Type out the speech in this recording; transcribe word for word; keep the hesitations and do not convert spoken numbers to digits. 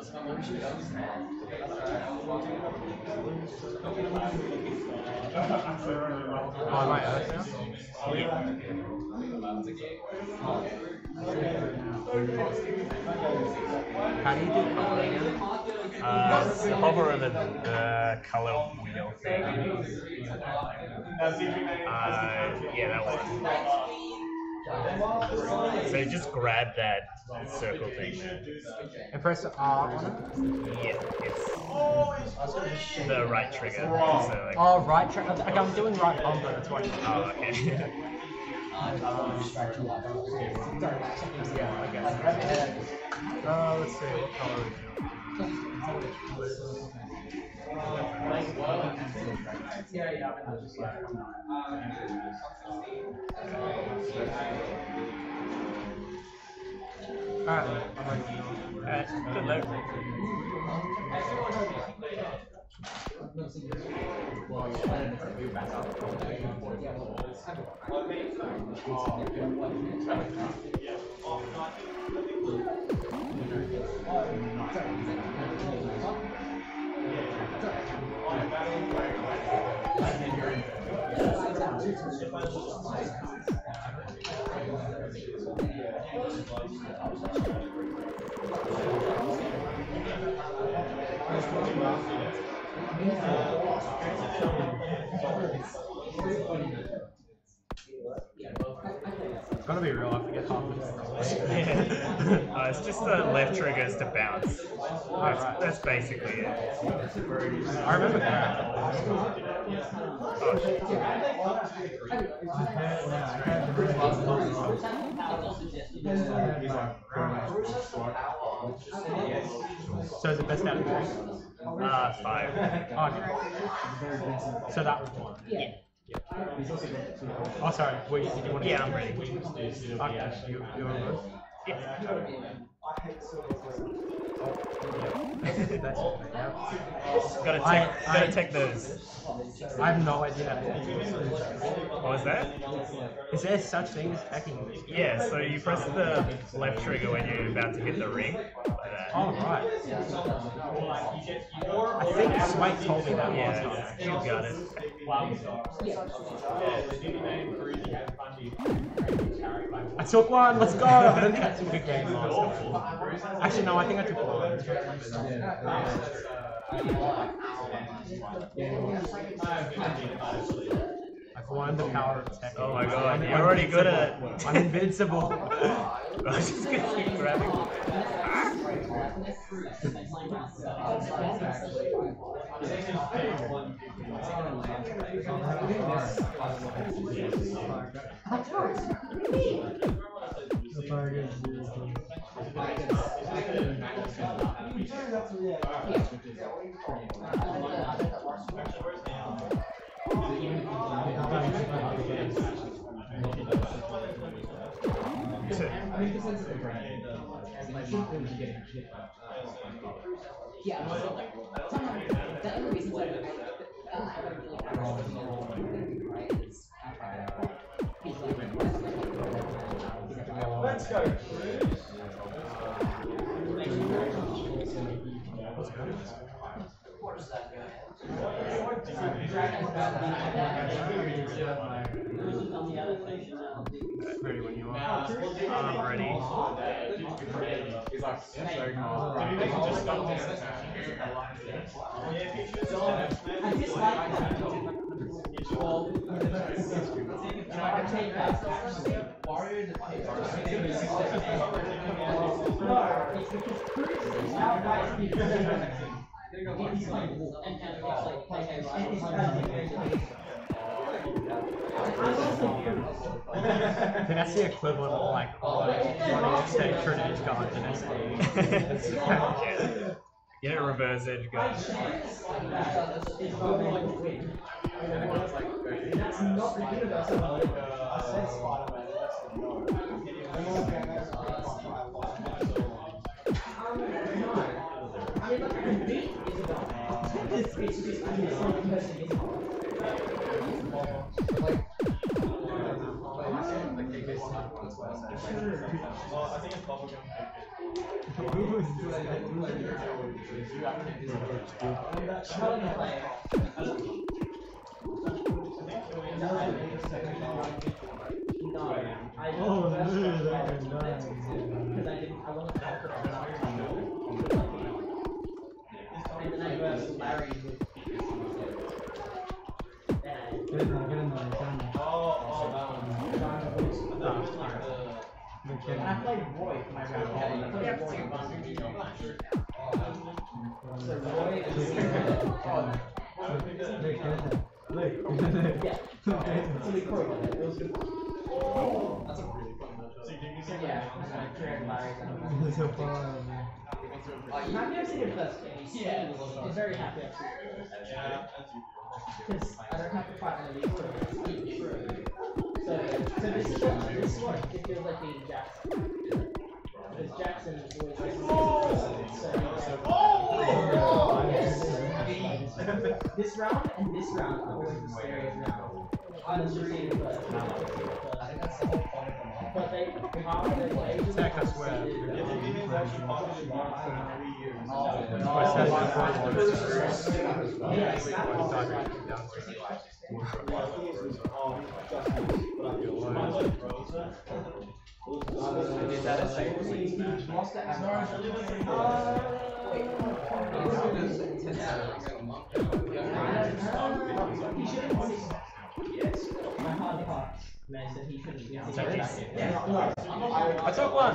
How do you do color again? Uh, hover over the uh, color wheel thing. Uh, yeah, that one. So just grab that circle thing there. And press R on it? Yeah, it's the right trigger. Oh, so like, oh right trigger. Okay, I'm doing right on, but that's why. Oh, okay. Oh, let's see, what color is it? Alright, it's gonna be real. I forget half the time. It's just the left triggers to bounce. That's, that's basically it. I remember that. Oh, so is it best out of three? Uh, five. Oh, okay. So that was one. Yeah. Oh, sorry. Wait, did you want to? Yeah, I'm ready. Okay, you, you're yeah. I hate gotta take, I, gotta take those. I have no idea. What was that? Is there such thing as hacking? Yeah, so you press the left trigger when you're about to hit the ring. Like that. Oh, right. I think Sway told me that yeah, last time. You got it. I took one, let's go! I don't think I took a game last time. Actually, no, I think I took all of them. I've won the power of tech. Oh my god, you're already good at it. I'm invincible. I'm just gonna keep grabbing. Let's go. I'm ready. Can I see equivalent of like state Trinity guard the next day? Get it reverse edge guard. Well, I think it's bubblegum. I played Roy for my round. So Roy is. Oh, that's a really fun matchup. Yeah, it's so fun. I'm happy I've seen your best games. Yeah, I'm very happy I've seen your because I don't have to fight any of these. So, so this is what, this is what it feels like being Jackson. Because Jackson is always like, oh! So, yeah. Oh! Yes! Yes. This round and this round are always the scariest round. I was just saying first. I think that's the whole point of them all. But they half their wages. Tech, I swear. If the demons actually popped in March for three years. Oh, it's my second first one. Yeah, it's not all right. I took one!